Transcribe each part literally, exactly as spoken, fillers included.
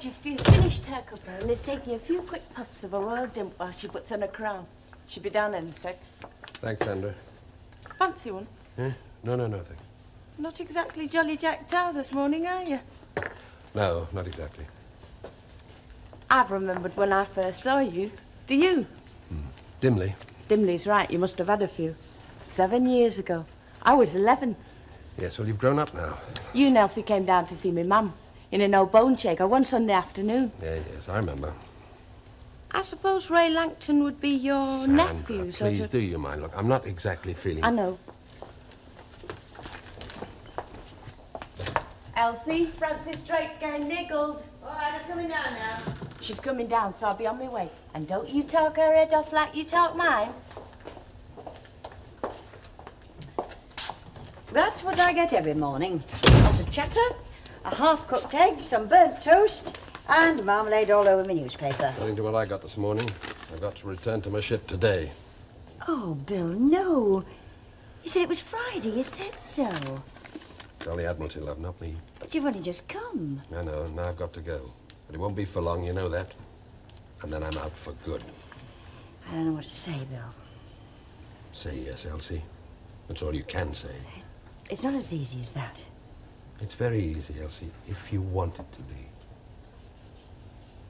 Majesty has finished her cuppa and is taking a few quick puffs of a royal dimp while she puts on a crown. She'll be down in a sec. Thanks, Sandra. Fancy one? Yeah? No, no, no, thanks. Not exactly jolly jacked out this morning, are you? No, not exactly. I've remembered when I first saw you. Do you? Mm. Dimly. Dimly's right. You must have had a few. Seven years ago. I was eleven. Yes, well, you've grown up now. You, Nelsie, came down to see me mum in an old bone shaker one Sunday afternoon. Yeah, yes, I remember. I suppose Ray Langton would be your Sandra, nephew, sort of. Please, do you mind? Look, I'm not exactly feeling... I know. Elsie, Francis Drake's going niggled. All right, I'm coming down now. She's coming down, so I'll be on my way. And don't you talk her head off like you talk mine. That's what I get every morning. Lots of chatter, a half-cooked egg, some burnt toast, and marmalade all over my newspaper. Nothing to what I got this morning. I've got to return to my ship today. Oh, Bill, no. You said it was Friday. You said so. Tell the Admiralty, love, not me. But you've only just come. I know, and now I've got to go. But it won't be for long, you know that. And then I'm out for good. I don't know what to say, Bill. Say yes, Elsie. That's all you can say. It's not as easy as that. It's very easy, Elsie, if you want it to be.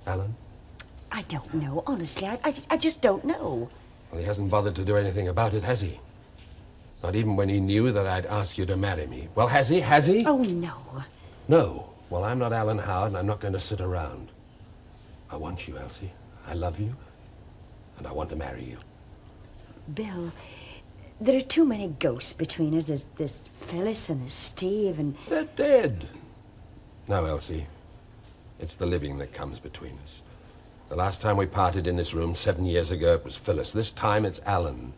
Alan? I don't know, honestly. I, I, I just don't know. Well, he hasn't bothered to do anything about it, has he? Not even when he knew that I'd ask you to marry me. Well, has he? Has he? Oh, no. No? Well, I'm not Alan Howard, and I'm not going to sit around. I want you, Elsie. I love you, and I want to marry you. Bill, there are too many ghosts between us. There's, there's Phyllis and there's Steve and... They're dead. No, Elsie, it's the living that comes between us. The last time we parted in this room seven years ago, it was Phyllis. This time, it's Alan.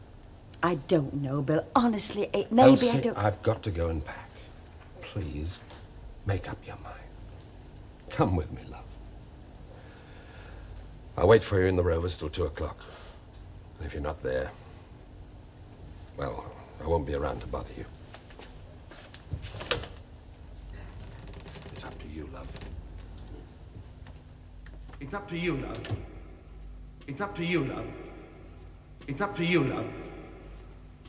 I don't know, Bill. Honestly, it may Elsie, be I don't... I've got to go and pack. Please, make up your mind. Come with me, love. I'll wait for you in the Rovers till two o'clock. And if you're not there, well, I won't be around to bother you. It's up to you, love. It's up to you, love. It's up to you, love. It's up to you, love.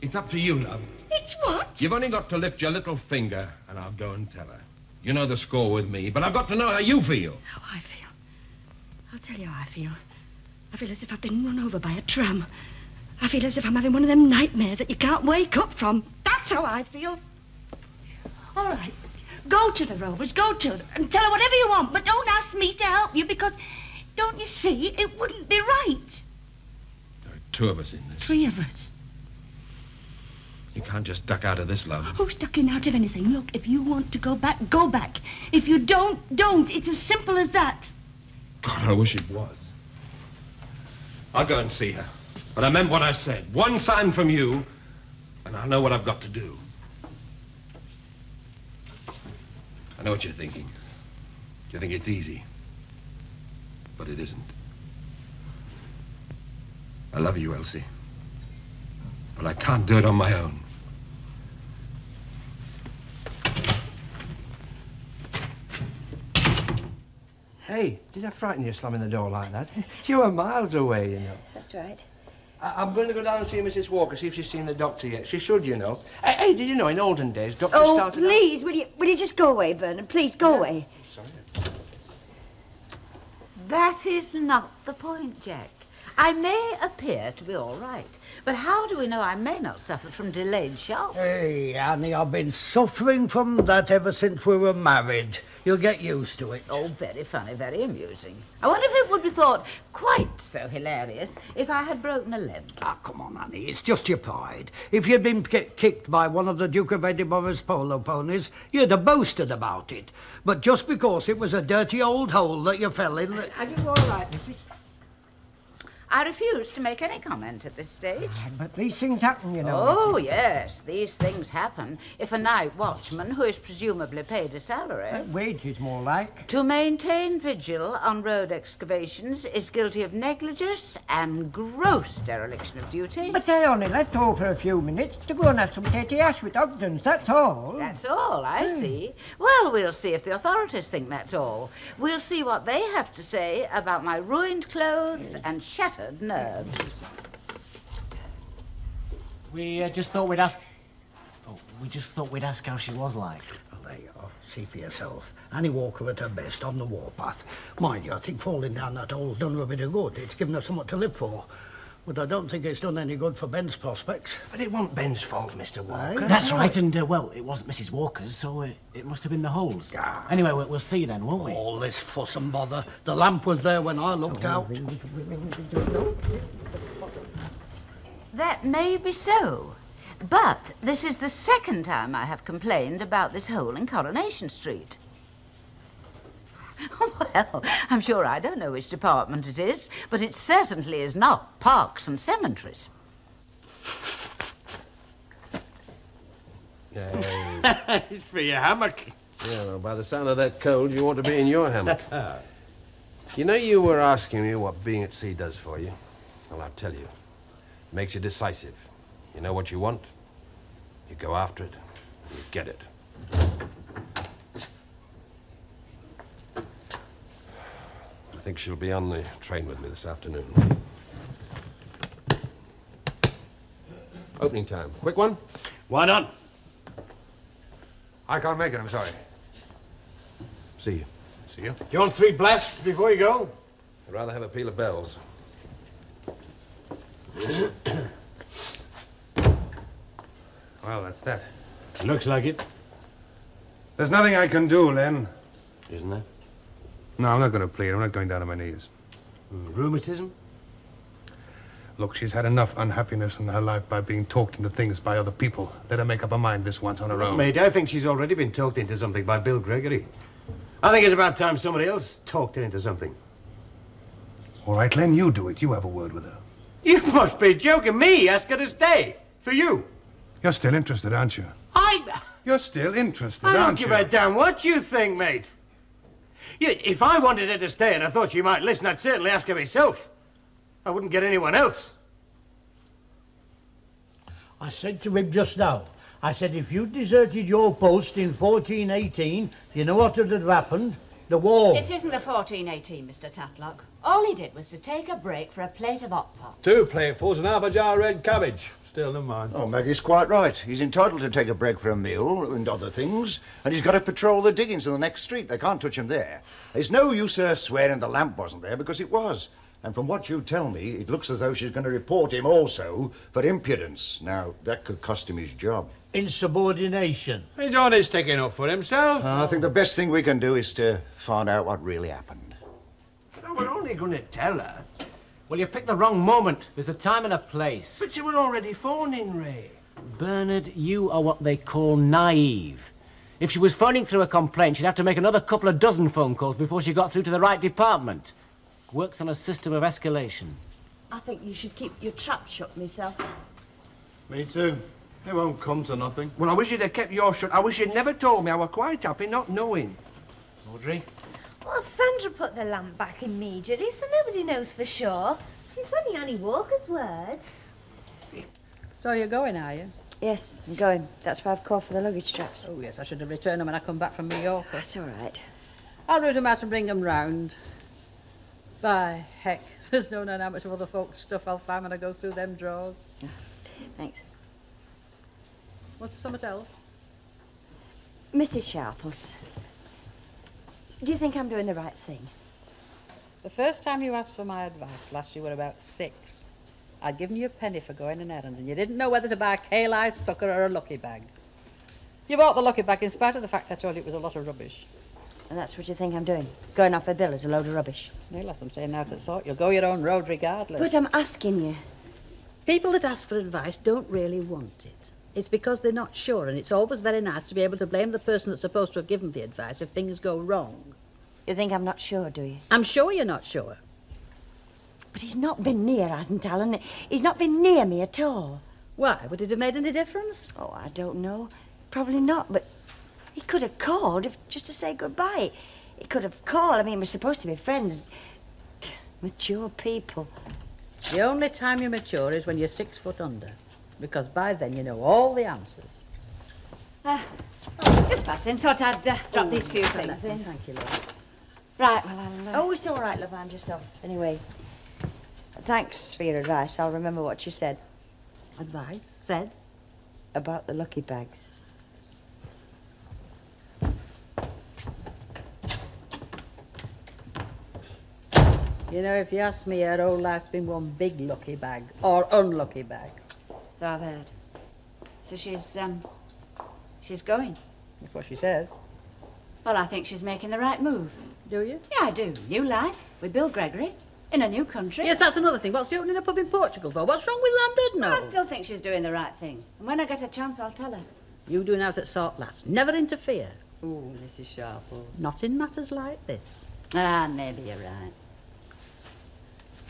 It's up to you, love. It's what? You've only got to lift your little finger, and I'll go and tell her. You know the score with me, but I've got to know how you feel. How I feel? I'll tell you how I feel. I feel as if I've been run over by a tram. I feel as if I'm having one of them nightmares that you can't wake up from. That's how I feel. All right, go to the Rovers, go to her, and tell her whatever you want, but don't ask me to help you, because, don't you see, it wouldn't be right. There are two of us in this. Three of us. You can't just duck out of this, love. Who's ducking out of anything? Look, if you want to go back, go back. If you don't, don't. It's as simple as that. God, I wish it was. I'll go and see her. But I meant what I said. One sign from you, and I know what I've got to do. I know what you're thinking. You think it's easy. But it isn't. I love you, Elsie. But I can't do it on my own. Hey, did that frighten you, slamming the door like that? You were miles away, you know. That's right. I I'm going to go down and see Missus Walker, see if she's seen the doctor yet. She should, you know. Hey, hey did you know in olden days, doctors oh, started... Oh, please, out... will you will you just go away, Bernard? Please, go yeah. away. Sorry. That is not the point, Jack. I may appear to be all right, but how do we know I may not suffer from delayed shock? Hey, Annie, I've been suffering from that ever since we were married. You'll get used to it. Oh, very funny, very amusing. I wonder if it would be thought quite so hilarious if I had broken a limb. Ah, come on, Annie, it's just your pride. If you'd been kicked by one of the Duke of Edinburgh's polo ponies, you'd have boasted about it. But just because it was a dirty old hole that you fell in... Are you all right, Missy? I refuse to make any comment at this stage. Ah, but these things happen, you know. Oh, yes, these things happen. If a night watchman, who is presumably paid a salary... Uh, wages, more like. ...to maintain vigil on road excavations is guilty of negligence and gross dereliction of duty. But I only left home for a few minutes to go and have some Katie ash with Ogden's, that's all. That's all, I hmm. see. Well, we'll see if the authorities think that's all. We'll see what they have to say about my ruined clothes and shattered nerves. We uh, just thought we'd ask... Oh, we just thought we'd ask how she was like. Well, there you are. See for yourself. Annie Walker at her best, on the warpath. Mind you, I think falling down that hole's done her a bit of good. It's given her something to live for. But I don't think it's done any good for Ben's prospects. But it wasn't Ben's fault, Mister Walker. That's right, and, uh, well, it wasn't Missus Walker's, so it, it must have been the holes. Ah. Anyway, we'll, we'll see then, won't we? All this fuss and bother. The lamp was there when I looked out. That may be so. But this is the second time I have complained about this hole in Coronation Street. Well, I'm sure I don't know which department it is, but it certainly is not parks and cemeteries. Uh, it's for your hammock. Yeah, well, by the sound of that cold, you ought to be in your hammock. You know, you were asking me what being at sea does for you. Well, I'll tell you. It makes you decisive. You know what you want, you go after it, you get it. I think she'll be on the train with me this afternoon. Opening time. Quick one? Why not? I can't make it, I'm sorry. See you. See you. Do you want three blasts before you go? I'd rather have a peal of bells. Well, that's that. Looks like it. There's nothing I can do, Len. Isn't there? No, I'm not going to plead. I'm not going down on my knees. Mm, rheumatism? Look, she's had enough unhappiness in her life by being talked into things by other people. Let her make up her mind this once on her own. Mate, I think she's already been talked into something by Bill Gregory. I think it's about time somebody else talked her into something. All right, Len, you do it. You have a word with her. You must be joking me. Ask her to stay. For you. You're still interested, aren't you? I... You're still interested, aren't you? I don't give a damn what you think, mate. If I wanted her to stay and I thought she might listen, I'd certainly ask her myself. I wouldn't get anyone else. I said to him just now, I said, if you deserted your post in fourteen eighteen, you know what would have happened? The war. This isn't the fourteen eighteen, Mister Tatlock. All he did was to take a break for a plate of hot pot. Two platefuls and half a jar of red cabbage. Still, never mind. Oh, Maggie's quite right. He's entitled to take a break for a meal and other things, and he's got to patrol the diggings in the next street. They can't touch him there. There's no use her swearing the lamp wasn't there, because it was. And from what you tell me, it looks as though she's going to report him also for impudence. Now, that could cost him his job. Insubordination. He's always sticking up for himself. Uh, I think the best thing we can do is to find out what really happened. No, we're only going to tell her. Well, you picked the wrong moment. There's a time and a place. But you were already phoning, Ray. Bernard, you are what they call naive. If she was phoning through a complaint, she'd have to make another couple of dozen phone calls before she got through to the right department. Works on a system of escalation. I think you should keep your trap shut, myself. Me too. It won't come to nothing. Well, I wish you'd have kept your shut. I wish you'd never told me. I were quite happy not knowing. Audrey? Well, Sandra put the lamp back immediately, so nobody knows for sure. It's only Annie Walker's word. So you're going, are you? Yes, I'm going. That's why I've called for the luggage straps. Oh, yes, I should have returned them when I come back from Majorca. That's all right. I'll root them out and bring them round. By heck, there's no knowing how much of other folks' stuff I'll find when I go through them drawers. Oh, thanks. Was there something else? Missus Sharples. Do you think I'm doing the right thing? The first time you asked for my advice, last you were about six. I'd given you a penny for going an errand, and you didn't know whether to buy a kale-eye sucker or a lucky bag. You bought the lucky bag in spite of the fact I told you it was a lot of rubbish. And that's what you think I'm doing? Going off a bill as a load of rubbish? No, lass, I'm saying out of sort. You'll go your own road regardless. But I'm asking you. People that ask for advice don't really want it. It's because they're not sure, and it's always very nice to be able to blame the person that's supposed to have given the advice if things go wrong. You think I'm not sure, do you? I'm sure you're not sure. But he's not been near, hasn't Alan? He's not been near me at all. Why? Would it have made any difference? Oh, I don't know. Probably not, but he could have called if, just to say goodbye. He could have called. I mean, we're supposed to be friends. Mature people. The only time you mature is when you're six foot under, because by then you know all the answers. Uh, oh, just passing. Thought I'd uh, drop Ooh, these few things in. Thank you, love. Right, well, I'll... Uh... Oh, it's all right, love. I'm just off. Anyway, thanks for your advice. I'll remember what you said. Advice? Said? About the lucky bags. You know, if you ask me, her whole life's been one big lucky bag, or unlucky bag. So I've heard. So she's, um, she's going. That's what she says. Well, I think she's making the right move. Do you? Yeah, I do. New life, with Bill Gregory, in a new country. Yes, that's another thing. What's she opening up up in Portugal for? What's wrong with London now? Well, I still think she's doing the right thing. And when I get a chance, I'll tell her. You doing out at sort last. Never interfere. Ooh, Missus Sharples. Not in matters like this. Ah, maybe you're right.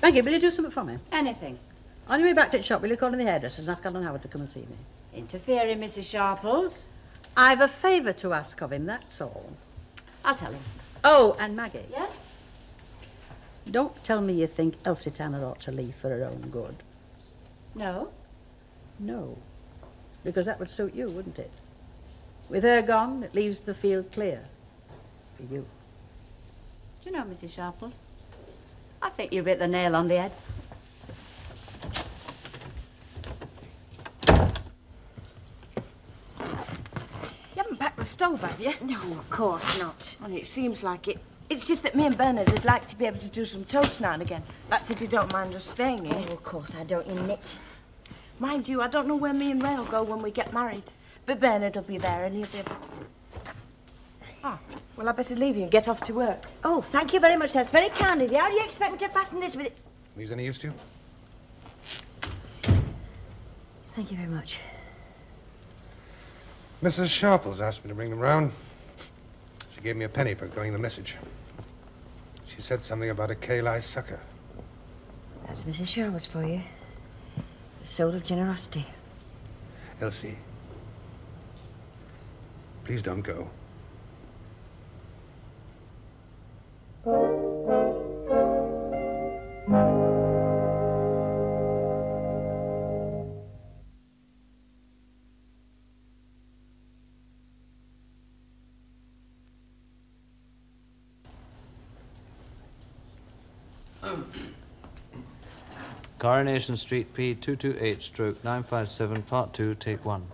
Maggie, will you do something for me? Anything. On your way back to the shop, will you call in the hairdressers and ask Alan Howard to come and see me? Interfering, Missus Sharples. I've a favour to ask of him, that's all. I'll tell him. Oh, and Maggie. Yeah? Don't tell me you think Elsie Tanner ought to leave for her own good. No? No. Because that would suit you, wouldn't it? With her gone, it leaves the field clear. For you. Do you know, Missus Sharples? I think you've hit the nail on the head. You haven't packed the stove, have you? No, of course not. And it seems like it. It's just that me and Bernard would like to be able to do some toast now and again. That's if you don't mind us staying here. Oh, of course I don't, you knit. Mind you, I don't know where me and Ray will go when we get married. But Bernard will be there and he'll be able to... Ah, oh, well, I better leave you and get off to work. Oh, thank you very much. That's very kind of you. How do you expect me to fasten this with it? These any use to you? Thank you very much. Missus Sharples asked me to bring them round. She gave me a penny for going the message. She said something about a Kali sucker. That's Missus Sharples for you. The soul of generosity. Elsie, please don't go. Coronation Street P two two eight stroke nine five seven part two take one.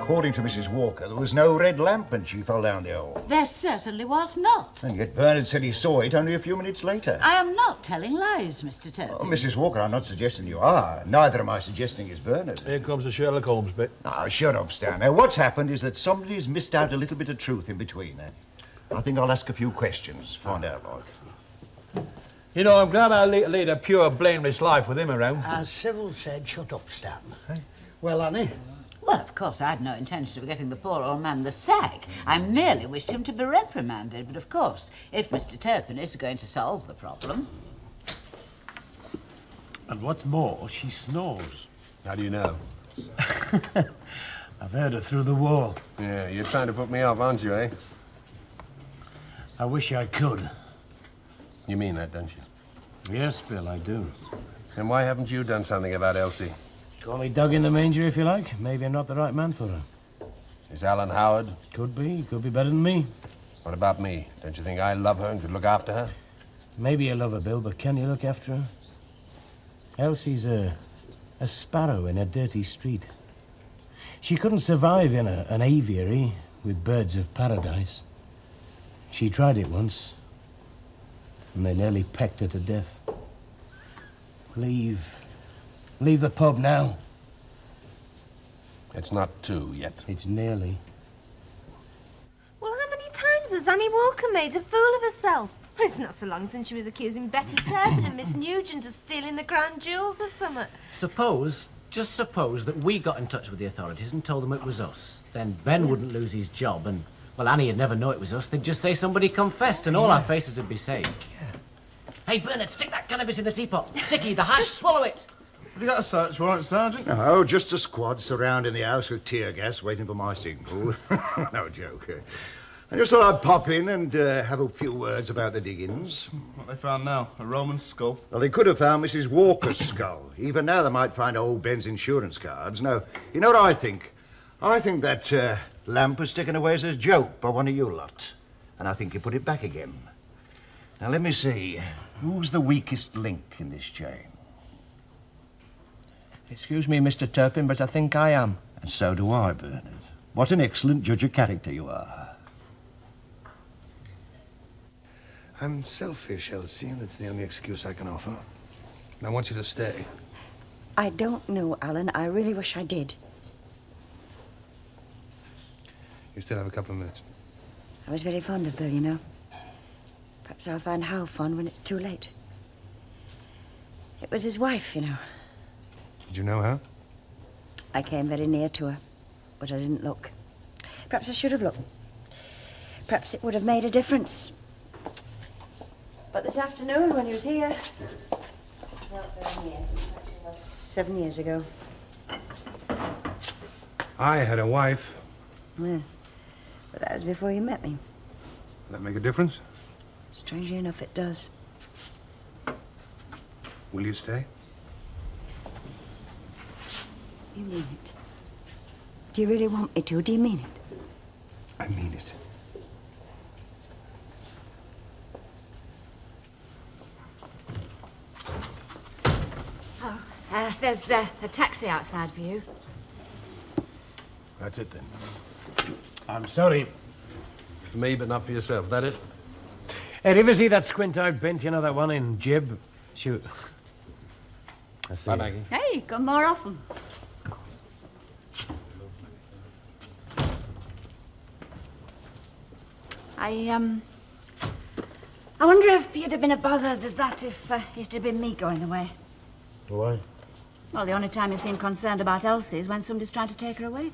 According to Missus Walker, there was no red lamp when she fell down the hole. There certainly was not. And yet Bernard said he saw it only a few minutes later. I am not telling lies, Mister Turpin. Oh, Missus Walker, I'm not suggesting you are. Neither am I suggesting it's Bernard. Here comes the Sherlock Holmes bit. Oh, shut up, Stan. Now, what's happened is that somebody's missed out a little bit of truth in between. I think I'll ask a few questions, find out, like. You know, I'm glad I lead a pure, blameless life with him around. As Cyril said, shut up, Stan. Hey? Well, Annie. Well, of course, I had no intention of getting the poor old man the sack. I merely wished him to be reprimanded. But, of course, if Mister Turpin is going to solve the problem... And what's more, she snores. How do you know? I've heard her through the wall. Yeah, you're trying to put me off, aren't you, eh? I wish I could. You mean that, don't you? Yes, Bill, I do. Then why haven't you done something about Elsie? Call me Doug in the manger, if you like. Maybe I'm not the right man for her. Is Alan Howard? Could be. Could be better than me. What about me? Don't you think I love her and could look after her? Maybe you love her, Bill, but can you look after her? Elsie's a, a sparrow in a dirty street. She couldn't survive in a, an aviary with birds of paradise. She tried it once, and they nearly pecked her to death. Leave... Leave the pub now. It's not two yet. It's nearly. Well, how many times has Annie Walker made a fool of herself? Well, it's not so long since she was accusing Betty Turpin and Miss Nugent of stealing the Crown jewels or something. Suppose, just suppose that we got in touch with the authorities and told them it was us. Then Ben yeah. wouldn't lose his job and, well, Annie would never know it was us. They'd just say somebody confessed and all yeah. our faces would be saved. Yeah. Hey, Bernard, stick that cannabis in the teapot. Dickie, the hash, swallow it. Have you got a search warrant, Sergeant? No, just a squad surrounding the house with tear gas, waiting for my signal. No joke. I just thought I'd pop in and uh, have a few words about the diggings. What they found now? A Roman skull? Well, they could have found Missus Walker's skull. Even now they might find old Ben's insurance cards. No, you know what I think? I think that uh, lamp was taken away as a joke by one of you lot. And I think you put it back again. Now, let me see. Who's the weakest link in this chain? Excuse me, Mister Turpin, but I think I am. And so do I, Bernard. What an excellent judge of character you are. I'm selfish, Elsie, and that's the only excuse I can offer. And I want you to stay. I don't know, Alan. I really wish I did. You still have a couple of minutes. I was very fond of Bill, you know. Perhaps I'll find how fond when it's too late. It was his wife, you know. Did you know her? I came very near to her, but I didn't look. Perhaps I should have looked. Perhaps it would have made a difference. But this afternoon, when he was here... Not very near. It was seven years ago. I had a wife. Yeah. But that was before you met me. Did that make a difference? Strangely enough, it does. Will you stay? Do you mean it? Do you really want me to? Do you mean it? I mean it. Oh, uh, there's uh, a taxi outside for you. That's it then. I'm sorry. For me, but not for yourself. That it? Hey, did you ever see that squint-eyed bint? You know, that one in Jib? Shoot. I see. Bye, Maggie. Hey, come more often. I, um, I wonder if you'd have been as bothered as that if uh, it had been me going away. Why? Well, the only time you seem concerned about Elsie is when somebody's trying to take her away. Do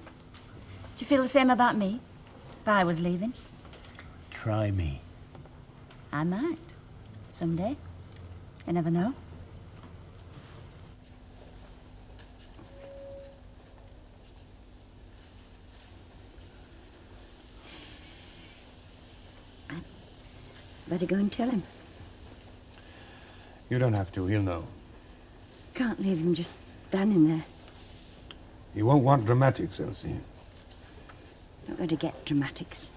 you feel the same about me, if I was leaving? Try me. I might. Someday. You never know. Better go and tell him. You don't have to, he'll know. Can't leave him just standing there. You won't want dramatics, Elsie. Not going to get dramatics.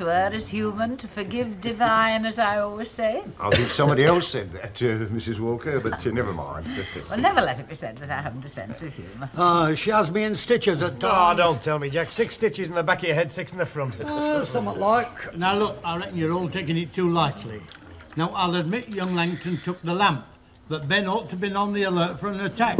Were as human to forgive divine, as I always say. I think somebody else said that to uh, Missus Walker, but uh, never mind. Well, never let it be said that I haven't a sense of humour. Oh, she has me in stitches at times. Oh, don't tell me, Jack. Six stitches in the back of your head, six in the front. Oh, somewhat like. Now, look, I reckon you're all taking it too lightly. Now, I'll admit young Langton took the lamp, but Ben ought to have been on the alert for an attack.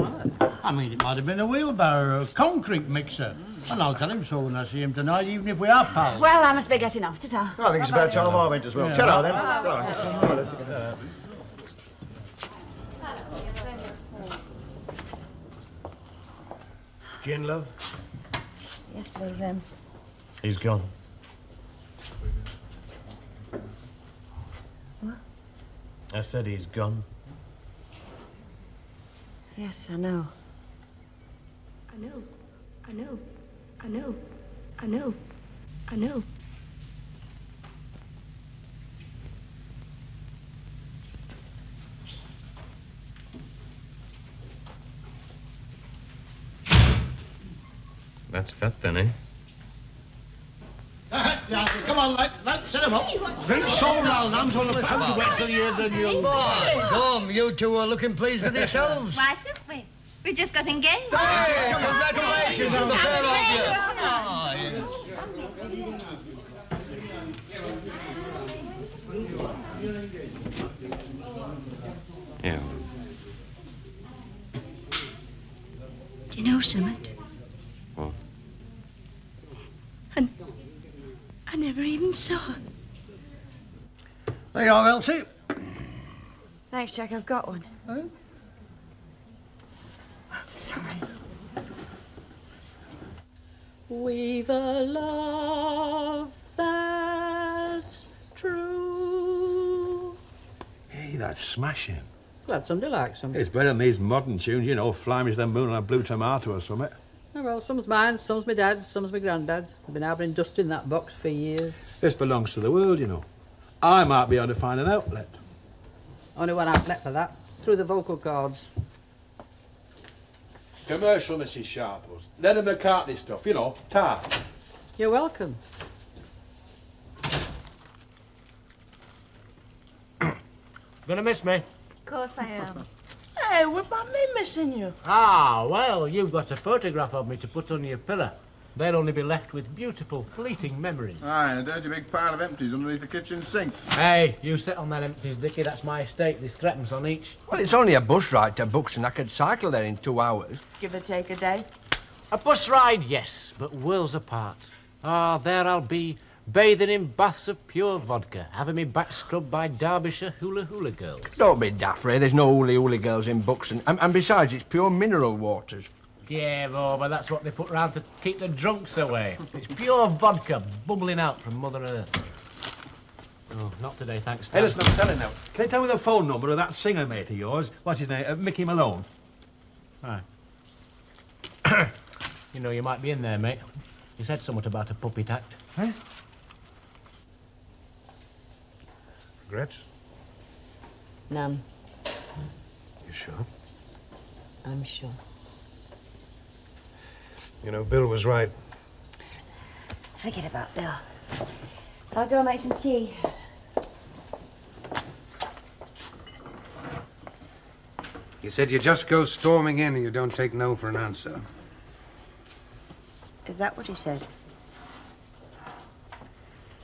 I mean, it might have been a wheelbarrow or a concrete mixer. And I'll tell him so when I see him tonight, even if we are pals. Well, I must be getting off. Ta-ta. Well, I think it's about time I went as well. Ta-ta, then. Right. Gin, love? Yes, please, then. He's gone. What? I said he's gone. Yes, I know. I know. I know. I know, I know, I know. That's cut then, eh? Come on, lad, lad, set him up. Rinse all round, I'm sort of proud to wait till you hear the news. Boy, Tom, you two are looking pleased with yourselves. Why shouldn't we? We just got engaged. Hey, congratulations on the fair of you. Yeah. Do you know something? What? I, I never even saw her. There you are, Elsie. Thanks, Jack. I've got one. Huh? Sorry. We've a love that's true. Hey, that's smashing. Glad somebody likes them. It's better than these modern tunes, you know, Fly Me to the Moon and a Blue Tomato or something. Oh, well, some's mine, some's my dad's, some's my granddad's. I've been having dust in that box for years. This belongs to the world, you know. I might be able to find an outlet. Only one outlet for that, through the vocal cords. Commercial, Missus Sharples. Lennon-McCartney stuff, you know, tar. You're welcome. Gonna miss me? Of course I am. Hey, what about me missing you? Ah, well, you've got a photograph of me to put on your pillow. They'll only be left with beautiful, fleeting memories. Aye, and a dirty big pile of empties underneath the kitchen sink. Hey, you sit on that empties, Dickie. That's my estate. There's threepence on each. Well, it's only a bus ride to Buxton. I could cycle there in two hours. Give or take a day. A bus ride, yes, but worlds apart. Ah, there I'll be, bathing in baths of pure vodka, having me back scrubbed by Derbyshire hula-hula girls. Don't be daft, Ray. There's no hula-hula girls in Buxton. And, and besides, it's pure mineral waters. Yeah, Rover, that's what they put round to keep the drunks away. It's pure vodka bubbling out from Mother Earth. Oh, not today, thanks, Dad. Hey, listen, I'm selling now. Can you tell me the phone number of that singer mate of yours? What's his name? Uh, Mickey Malone. Aye. You know, you might be in there, mate. You said somewhat about a puppet act. Eh? Regrets? None. You sure? I'm sure. You know, Bill was right. Forget about Bill. I'll go make some tea. You said you just go storming in and you don't take no for an answer. Is that what you said?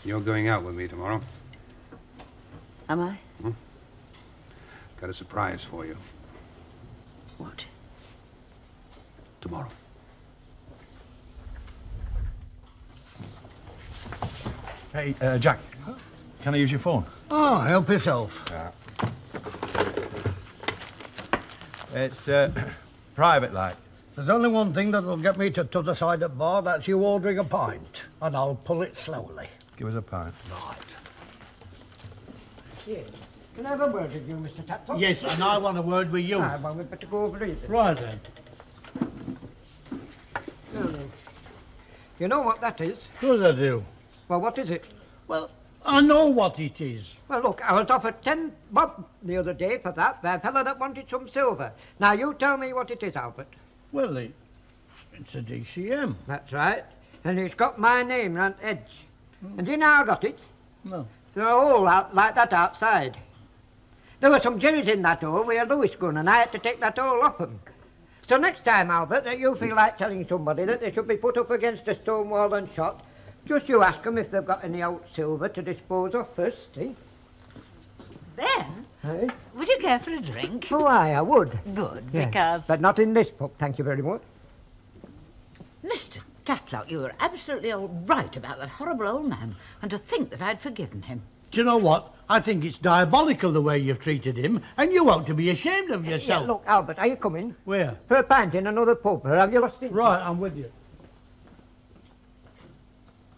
You're going out with me tomorrow. Am I? Hmm? Got a surprise for you. What? Tomorrow. Hey, uh, Jack, can I use your phone? Oh, help yourself. Yeah. It's uh, private, like. There's only one thing that'll get me to t'other side of the bar, that's you ordering a pint. And I'll pull it slowly. Give us a pint. Right. Yes. Can I have a word with you, Mister Tatlock? Yes, and I want a word with you. Aye, well, we'd better go over it. Right, then. Well, you know what that is? Of course I do. Well, what is it? Well, I know what it is. Well, look, I was offered ten bob the other day for that, by a fellow that wanted some silver. Now, you tell me what it is, Albert. Well, it, it's a D C M. That's right. And it's got my name round the edge. Mm. And do you know how I got it? No. They're all out like that outside. There were some jerrys in that hole with a Lewis gun, and I had to take that hole off them. So next time, Albert, that you feel like telling somebody that they should be put up against a stone wall and shot, just you ask them if they've got any old silver to dispose of first, see? Ben, hey? Would you care for a drink? Oh, aye, I would. Good, yes, because... But not in this pub, thank you very much. Mister Tatlock, you were absolutely all right about that horrible old man, and to think that I'd forgiven him. Do you know what? I think it's diabolical the way you've treated him, and you ought to be ashamed of yourself. Yeah, look, Albert, are you coming? Where? For a pint in another pub, or have you lost it? Right, I'm with you.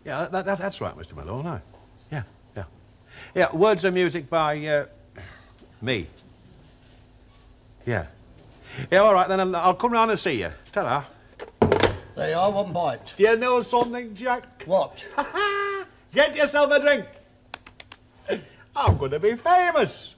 Yeah, that, that, that's right, Mister Malone, aye. Yeah, yeah. Yeah, words and music by, uh, me. Yeah. Yeah, all right, then I'll, I'll come round and see you. Ta-da. There you are, one bite. Do you know something, Jack? What? Ha-ha! Get yourself a drink. I'm going to be famous.